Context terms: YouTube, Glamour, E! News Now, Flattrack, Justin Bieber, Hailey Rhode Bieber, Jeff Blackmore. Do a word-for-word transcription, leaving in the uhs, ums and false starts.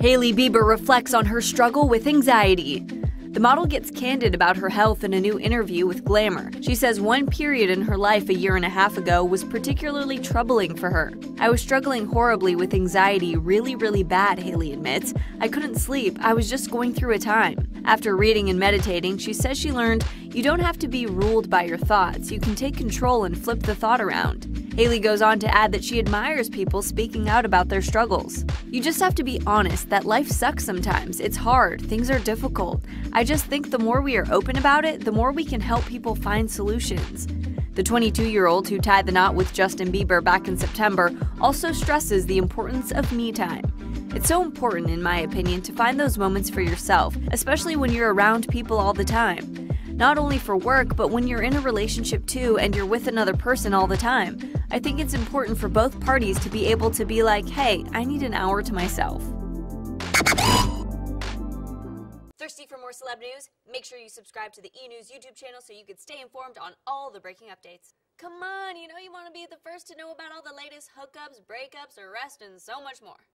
Hailey Bieber reflects on her struggle with anxiety. The model gets candid about her health in a new interview with Glamour. She says one period in her life a year and a half ago was particularly troubling for her. "I was struggling horribly with anxiety, really, really bad," Hailey admits. "I couldn't sleep. I was just going through a time." After reading and meditating, she says she learned, "You don't have to be ruled by your thoughts. You can take control and flip the thought around." Hailey goes on to add that she admires people speaking out about their struggles. "You just have to be honest that life sucks sometimes. It's hard. Things are difficult. I just think the more we are open about it, the more we can help people find solutions." The twenty-two-year-old who tied the knot with Justin Bieber back in September also stresses the importance of me time. "It's so important, in my opinion, to find those moments for yourself, especially when you're around people all the time. Not only for work, but when you're in a relationship too and you're with another person all the time. I think it's important for both parties to be able to be like, hey, I need an hour to myself." Thirsty for more celeb news? Make sure you subscribe to the E! News YouTube channel so you can stay informed on all the breaking updates. Come on, you know you want to be the first to know about all the latest hookups, breakups, arrests, and so much more.